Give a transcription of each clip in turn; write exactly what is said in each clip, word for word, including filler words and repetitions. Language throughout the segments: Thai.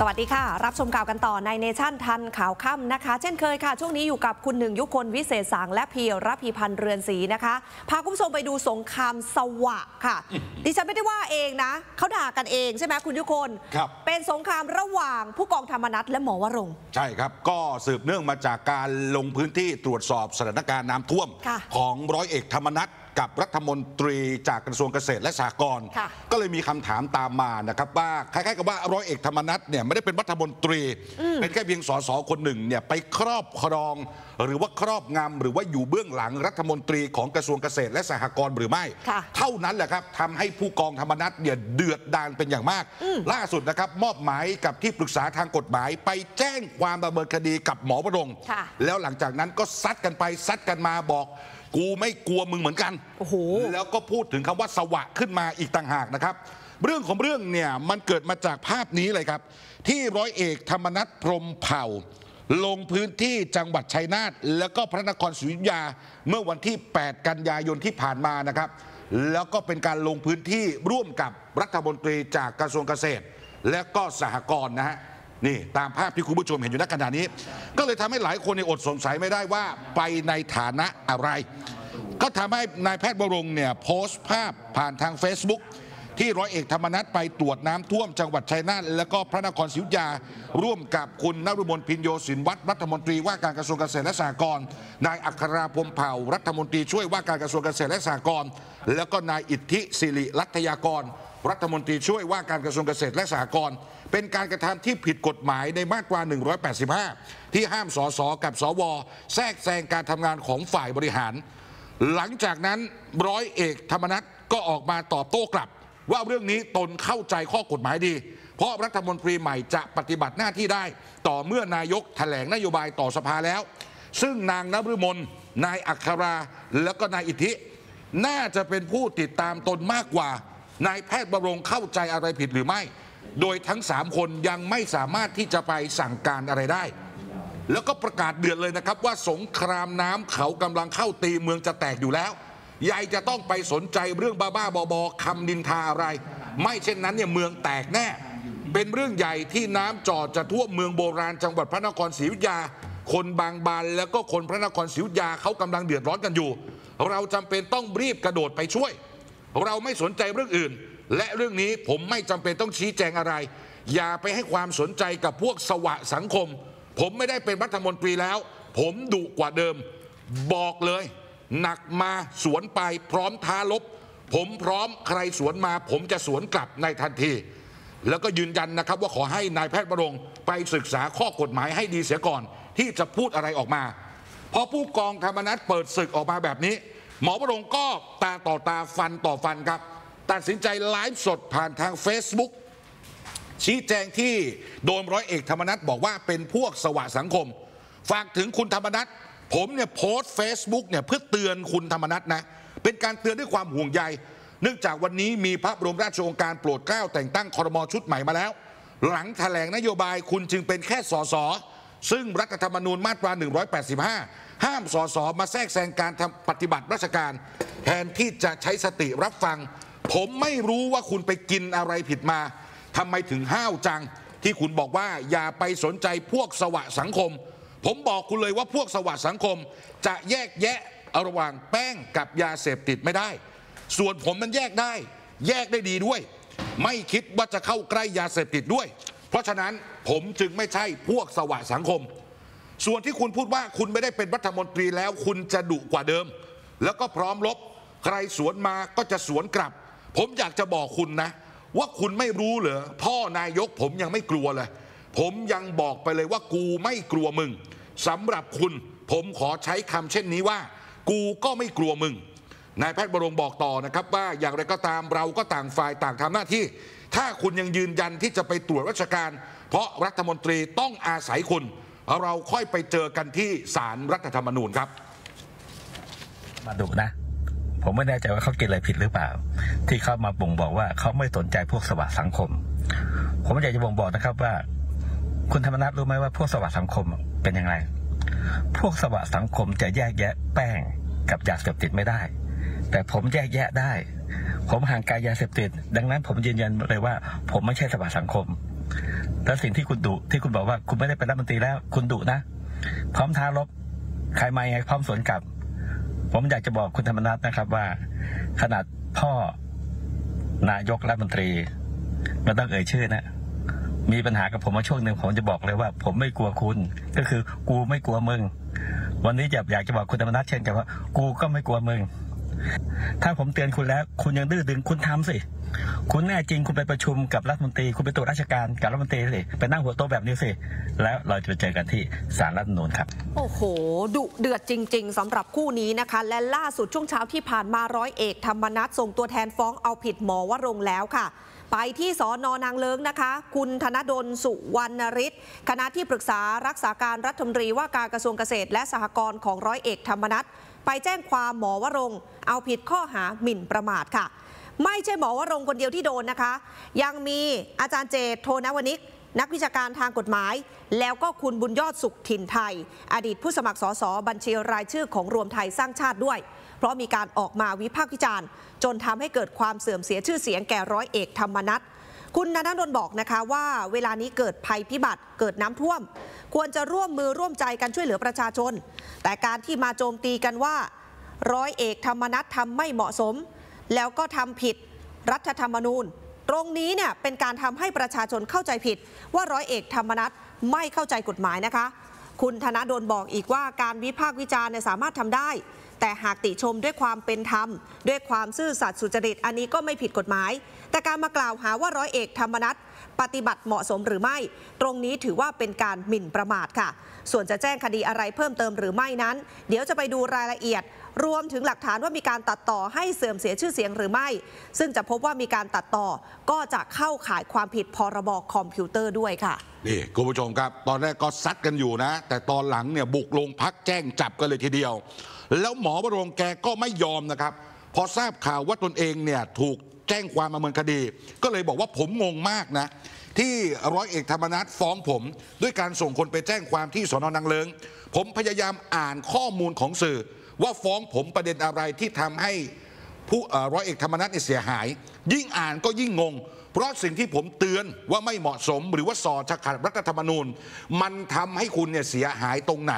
สวัสดีค่ะรับชมข่าวกันต่อในเนชั่นทันข่าวค่ำนะคะเช่นเคยค่ะช่วงนี้อยู่กับคุณหนึ่งยุคนวิเศษสางและพีรพีพันธ์เรือนศรีนะคะพาคุณผู้ชมไปดูสงครามสวะค่ะดิฉันไม่ได้ว่าเองนะเขาด่ากันเองใช่ไหมคุณยุคนครับเป็นสงครามระหว่างผู้กองธรรมนัสและหมอวรงค์ใช่ครับก็สืบเนื่องมาจากการลงพื้นที่ตรวจสอบสถานการณ์น้ำท่วมของร้อยเอกธรรมนัสกับรัฐมนตรีจากกระทรวงเกษตรและสหกรณ์ก็เลยมีคำถามตามมานะครับว่าคล้ายๆกับว่าร้อยเอกธรรมนัสเนี่ยไม่ได้เป็นรัฐมนตรีเป็นแค่เพียงสสคนหนึ่งเนี่ยไปครอบครองหรือว่าครอบงำหรือว่าอยู่เบื้องหลังรัฐมนตรีของกระทรวงเกษตรและสหกรณ์หรือไม่เท่านั้นแหละครับทำให้ผู้กองธรรมนัสเนี่ยเดือดดาลเป็นอย่างมากล่าสุดนะครับมอบหมายกับที่ปรึกษาทางกฎหมายไปแจ้งความดำเนินคดีกับหมอวรงค์แล้วหลังจากนั้นก็ซัดกันไปซัดกันมาบอกกูไม่กลัวมึงเหมือนกันโอ้โหแล้วก็พูดถึงคำว่าสวะขึ้นมาอีกต่างหากนะครับเรื่องของเรื่องเนี่ยมันเกิดมาจากภาพนี้เลยครับที่ร้อยเอกธรรมนัสพรหมเผ่าลงพื้นที่จังหวัดชัยนาทแล้วก็พระนครศรีอยุธยาเมื่อวันที่แปดกันยายนที่ผ่านมานะครับแล้วก็เป็นการลงพื้นที่ร่วมกับรัฐมนตรีจากกระทรวงเกษตรและก็สหกรณ์นะฮะนี่ตามภาพที่คุณผู้ชมเห็นอยู่ณขณะนี้ก็เลยทำให้หลายคนในอดสงสัยไม่ได้ว่าไปในฐานะอะไรก็ทำให้นายแพทย์วรงค์เนี่ยโพสต์ภาพผ่านทาง เฟซบุ๊ก ที่ร้อยเอกธรรมนัสไปตรวจน้ำท่วมจังหวัดชัยนาทและก็พระนครศรีอยุธยาร่วมกับคุณนฤมลพินโยสินวัตรรัฐมนตรีว่าการกระทรวงเกษตรและสหกรณ์นายอัคราพรหมเผ่ารัฐมนตรีช่วยว่าการกระทรวงเกษตรและสหกรณ์แล้วก็นายอิทธิศิริรัตยากรรัฐมนตรีช่วยว่าการกระทรวงเกษตรและสหกรณ์เป็นการกระทำที่ผิดกฎหมายในมาตรา หนึ่งร้อยแปดสิบห้า ที่ห้ามสสกับสวแทรกแซงการทำงานของฝ่ายบริหารหลังจากนั้นร้อยเอกธรรมนัสก็ออกมาตอบโต้กลับว่าเรื่องนี้ตนเข้าใจข้อกฎหมายดีเพราะรัฐมนตรีใหม่จะปฏิบัติหน้าที่ได้ต่อเมื่อนายกแถลงนโยบายต่อสภาแล้วซึ่งนางนฤมลนายอัคราและก็นายอิทธิน่าจะเป็นผู้ติดตามตนมากกว่านายแพทย์บำรุงเข้าใจอะไรผิดหรือไม่โดยทั้งสามคนยังไม่สามารถที่จะไปสั่งการอะไรได้แล้วก็ประกาศเดือดเลยนะครับว่าสงครามน้ำเขากำลังเข้าตีเมืองจะแตกอยู่แล้วยายจะต้องไปสนใจเรื่องบ้าๆบอๆคำนินทาอะไรไม่เช่นนั้นเนี่ยเมืองแตกแน่เป็นเรื่องใหญ่ที่น้ำจ่อจะท่วมเมืองโบราณจังหวัดพระนครศรีอยุธยาคนบางบานแล้วก็คนพระนครศรีอยุธยาเขากำลังเดือดร้อนกันอยู่เราจำเป็นต้องรีบกระโดดไปช่วยเราไม่สนใจเรื่องอื่นและเรื่องนี้ผมไม่จำเป็นต้องชี้แจงอะไรอย่าไปให้ความสนใจกับพวกสวะสังคมผมไม่ได้เป็นรัฐมนตรีแล้วผมดุกว่าเดิมบอกเลยหนักมาสวนไปพร้อมท้ารบผมพร้อมใครสวนมาผมจะสวนกลับในทันทีแล้วก็ยืนยันนะครับว่าขอให้นายแพทย์วรงค์ไปศึกษาข้อกฎหมายให้ดีเสียก่อนที่จะพูดอะไรออกมาพอผู้กองธรรมนัสเปิดศึกออกมาแบบนี้หมอวรงค์ก็ตาต่อตาฟันต่อฟันครับตัดสินใจไลฟ์สดผ่านทาง เฟซบุ๊ก ชี้แจงที่โดนร้อยเอกธรรมนัสบอกว่าเป็นพวกสวะสังคมฝากถึงคุณธรรมนัสผมเนี่ยโพสต์ เฟซบุ๊ก เนี่ยเพื่อเตือนคุณธรรมนัสนะเป็นการเตือนด้วยความห่วงใยเนื่องจากวันนี้มีพระบรมราชโองการโปรดเกล้าแต่งตั้งครม.ชุดใหม่มาแล้วหลังแถลงนโยบายคุณจึงเป็นแค่สสซึ่งรัฐธรรมนูญมาตรา หนึ่งร้อยแปดสิบห้า ห้ามสสมาแทรกแซงการทำปฏิบัติราชการแทนที่จะใช้สติรับฟังผมไม่รู้ว่าคุณไปกินอะไรผิดมาทำไมถึงห้าวจังที่คุณบอกว่าอย่าไปสนใจพวกสวะสังคมผมบอกคุณเลยว่าพวกสวะสังคมจะแยกแยะระหว่างแป้งกับยาเสพติดไม่ได้ส่วนผมมันแยกได้แยกได้ดีด้วยไม่คิดว่าจะเข้าใกล้ยาเสพติดด้วยเพราะฉะนั้นผมจึงไม่ใช่พวกสวะสังคมส่วนที่คุณพูดว่าคุณไม่ได้เป็นรัฐมนตรีแล้วคุณจะดุกว่าเดิมแล้วก็พร้อมรบใครสวนมาก็จะสวนกลับผมอยากจะบอกคุณนะว่าคุณไม่รู้เหรอพ่อนายกผมยังไม่กลัวเลยผมยังบอกไปเลยว่ากูไม่กลัวมึงสำหรับคุณผมขอใช้คำเช่นนี้ว่ากูก็ไม่กลัวมึงนายแพทย์บำรุงบอกต่อนะครับว่าอย่างไรก็ตามเราก็ต่างฝ่ายต่างทำหน้าที่ถ้าคุณยังยืนยันที่จะไปตรวจราชการเพราะรัฐมนตรีต้องอาศัยคุณเราค่อยไปเจอกันที่ศาลรัฐธรรมนูญครับมาดูนะผมไม่แน่ใจว่าเขาเกณฑ์อะไรผิดหรือเปล่าที่เขามาบ่งบอกว่าเขาไม่สนใจพวกสวะสังคมผมอยากจะบ่งบอกนะครับว่าคุณธรรมนัสรู้ไหมว่าพวกสวะสังคมเป็นยังไงพวกสวะสังคมจะแยกแยะแป้งกับยาเสพติดไม่ได้แต่ผมแยกแยะได้ผมห่างไกลยาเสพติดดังนั้นผมยืนยันเลยว่าผมไม่ใช่สวะสังคม และสิ่งที่คุณดุที่คุณบอกว่าคุณไม่ได้เป็นรัฐมนตรีแล้วคุณดุนะพร้อมท้ารบใครมาไงพร้อมสวนกลับผมอยากจะบอกคุณธรรมนัสนะครับว่าขนาดพ่อนายกรัฐมนตรีไม่ต้องเอ่ยชื่อนะมีปัญหากับผมมาช่วงหนึ่งผมจะบอกเลยว่าผมไม่กลัวคุณก็คือกูไม่กลัวมึงวันนี้อยากจะบอกคุณธรรมนัสเช่นกันว่ากูก็ไม่กลัวมึงถ้าผมเตือนคุณแล้วคุณยังดื้อดึงคุณทำสิคุณแน่จริงคุณไปประชุมกับรัฐมนตรีคุณไปตรวจราชการกับรัฐมนตรีสิไปนั่งหัวโต๊ะแบบนี้สิแล้วเราจะไปเจอกันที่ศาลรัฐธรรมนูญครับโอ้โหดุเดือดจริงๆสำหรับคู่นี้นะคะและล่าสุดช่วงเช้าที่ผ่านมาร้อยเอกธรรมนัสส่งตัวแทนฟ้องเอาผิดหมอวรงค์แล้วค่ะไปที่สน.นางเลิ้งนะคะคุณธนดลสุวรรณฤทธิ์คณะที่ปรึกษารักษาการรัฐมนตรีว่าการกระทรวงเกษตรและสหกรณ์ของร้อยเอกธรรมนัสไปแจ้งความหมอวรงค์เอาผิดข้อหาหมิ่นประมาทค่ะไม่ใช่หมอวรงค์คนเดียวที่โดนนะคะยังมีอาจารย์เจตโทนวณิกนักวิชาการทางกฎหมายแล้วก็คุณบุญยอดสุขถิ่นไทยอดีตผู้สมัครสสบัญชีรายชื่อของรวมไทยสร้างชาติด้วยเพราะมีการออกมาวิพากษ์วิจารณ์จนทำให้เกิดความเสื่อมเสียชื่อเสียงแก่ร้อยเอกธรรมนัสคุณธนดลบอกนะคะว่าเวลานี้เกิดภัยพิบัติเกิดน้ำท่วมควรจะร่วมมือร่วมใจกันช่วยเหลือประชาชนแต่การที่มาโจมตีกันว่าร้อยเอกธรรมนัสทำไม่เหมาะสมแล้วก็ทำผิดรัฐธรรมนูญตรงนี้เนี่ยเป็นการทำให้ประชาชนเข้าใจผิดว่าร้อยเอกธรรมนัสไม่เข้าใจกฎหมายนะคะคุณธนดลบอกอีกว่าการวิพากษ์วิจารณ์สามารถทำได้แต่หากติชมด้วยความเป็นธรรมด้วยความซื่อสัตย์สุจริตอันนี้ก็ไม่ผิดกฎหมายแต่การมากล่าวหาว่าร้อยเอกธรรมนัสปฏิบัติเหมาะสมหรือไม่ตรงนี้ถือว่าเป็นการหมิ่นประมาทค่ะส่วนจะแจ้งคดีอะไรเพิ่มเติมหรือไม่นั้นเดี๋ยวจะไปดูรายละเอียดรวมถึงหลักฐานว่ามีการตัดต่อให้เสื่อมเสียชื่อเสียงหรือไม่ซึ่งจะพบว่ามีการตัดต่อก็จะเข้าข่ายความผิดพรบคอมพิวเตอร์ด้วยค่ะนี่คุณผู้ชมครับตอนแรกก็ซัดกันอยู่นะแต่ตอนหลังเนี่ยบุกลงพักแจ้งจับกันเลยทีเดียวแล้วหมอวรงค์แกก็ไม่ยอมนะครับพอทราบข่าวว่าตนเองเนี่ยถูกแจ้งความมาเมืองคดีก็เลยบอกว่าผมงงมากนะที่ร้อยเอกธรรมนัสฟ้องผมด้วยการส่งคนไปแจ้งความที่สน.นางเลิ้งผมพยายามอ่านข้อมูลของสื่อว่าฟ้องผมประเด็นอะไรที่ทำให้ผู้ร้อยเอกธรรมนัสเสียหายยิ่งอ่านก็ยิ่งงงเพราะสิ่งที่ผมเตือนว่าไม่เหมาะสมหรือว่าส่อขัดรัฐธรรมนูญมันทำให้คุณเนี่ยเสียหายตรงไหน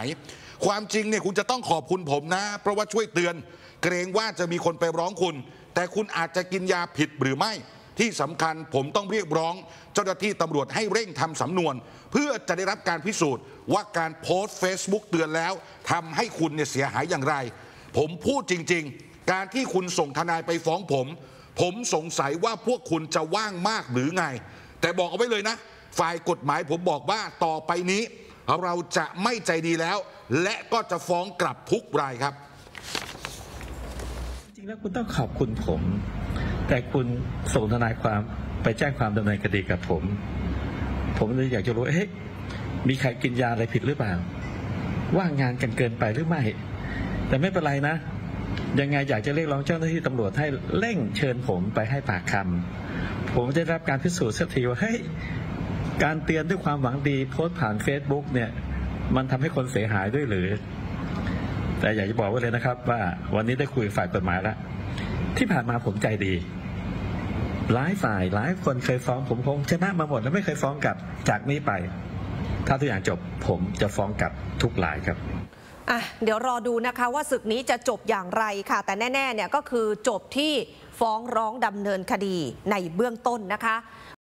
ความจริงเนี่ยคุณจะต้องขอบคุณผมนะเพราะว่าช่วยเตือนเกรงว่าจะมีคนไปร้องคุณแต่คุณอาจจะกินยาผิดหรือไม่ที่สำคัญผมต้องเรียกร้องเจ้าหน้าที่ตำรวจให้เร่งทำสำนวนเพื่อจะได้รับการพิสูจน์ว่าการโพสต์ เฟซบุ๊ก เตือนแล้วทำให้คุณเนี่ยเสียหายอย่างไรผมพูดจริงๆการที่คุณส่งทนายไปฟ้องผมผมสงสัยว่าพวกคุณจะว่างมากหรือไงแต่บอกเอาไว้เลยนะฝ่ายกฎหมายผมบอกว่าต่อไปนี้เราจะไม่ใจดีแล้วและก็จะฟ้องกลับทุกรายครับจริงแล้วคุณต้องขอบคุณผมแต่คุณส่งทนายความไปแจ้งความดำเนินคดีกับผมผมเลยอยากจะรู้เอ๊ะมีใครกินยาอะไรผิดหรือเปล่าว่างงานกันเกินไปหรือไม่แต่ไม่เป็นไรนะยังไงอยากจะเรียกร้องเจ้าหน้าที่ตำรวจให้เร่งเชิญผมไปให้ปากคำผมได้รับการพิสูจน์สักทีว่าเฮ้ยการเตือนด้วยความหวังดีโพสต์ผ่าน เฟซบุ๊ก เนี่ยมันทำให้คนเสียหายด้วยหรือแต่อยากจะบอกไว้เลยนะครับว่าวันนี้ได้คุยฝ่ายกฎหมายแล้วที่ผ่านมาผมใจดีหลายฝ่ายหลายคนเคยฟ้องผมคงชนะมาหมดแล้วไม่เคยฟ้องกลับจากนี้ไปถ้าทุกอย่างจบผมจะฟ้องกลับทุกรายครับอ่ะเดี๋ยวรอดูนะคะว่าศึกนี้จะจบอย่างไรค่ะแต่แน่ๆเนี่ยก็คือจบที่ฟ้องร้องดำเนินคดีในเบื้องต้นนะคะ